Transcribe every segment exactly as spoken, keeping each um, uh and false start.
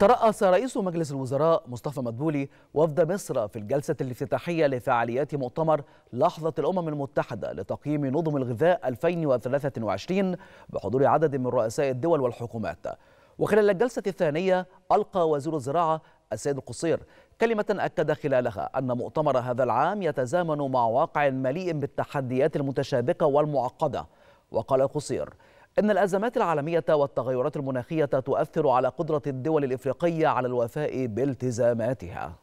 ترأس رئيس مجلس الوزراء مصطفى مدبولي وفد مصر في الجلسة الافتتاحية لفعاليات مؤتمر لحظة الأمم المتحدة لتقييم نظم الغذاء ألفين وثلاثة وعشرين بحضور عدد من رؤساء الدول والحكومات. وخلال الجلسة الثانية ألقى وزير الزراعة السيد القصير كلمة أكد خلالها أن مؤتمر هذا العام يتزامن مع واقع مليء بالتحديات المتشابكة والمعقدة. وقال القصير إن الأزمات العالمية والتغيرات المناخية تؤثر على قدرة الدول الإفريقية على الوفاء بالتزاماتها.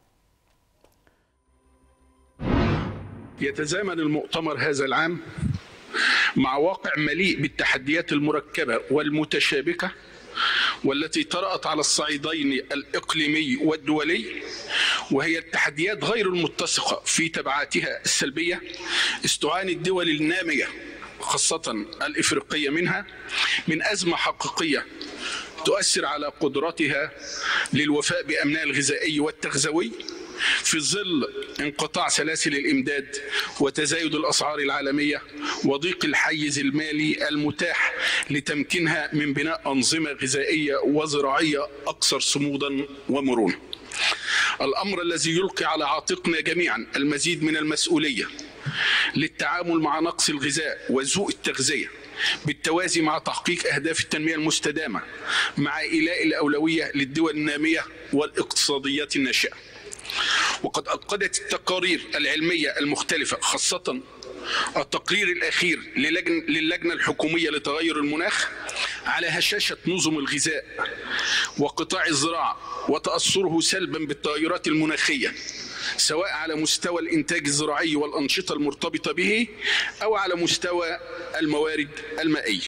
يتزامن المؤتمر هذا العام مع واقع مليء بالتحديات المركبة والمتشابكة والتي طرأت على الصعيدين الإقليمي والدولي، وهي التحديات غير المتسقة في تبعاتها السلبية استعاني الدول النامية خاصة الإفريقية منها من أزمة حقيقية تؤثر على قدرتها للوفاء بأمنها الغذائي والتغذوي في ظل انقطاع سلاسل الإمداد وتزايد الأسعار العالمية وضيق الحيز المالي المتاح لتمكينها من بناء أنظمة غذائية وزراعية أكثر صمودا ومرونة. الأمر الذي يلقي على عاتقنا جميعا المزيد من المسؤولية للتعامل مع نقص الغذاء وسوء التغذية بالتوازي مع تحقيق أهداف التنمية المستدامة مع إيلاء الأولوية للدول النامية والاقتصاديات الناشئة. وقد أكدت التقارير العلمية المختلفة خاصة التقرير الأخير للجنة الحكومية لتغير المناخ على هشاشة نظم الغذاء وقطاع الزراعة وتأثره سلبا بالتغيرات المناخية سواء على مستوى الإنتاج الزراعي والأنشطة المرتبطة به أو على مستوى الموارد المائية.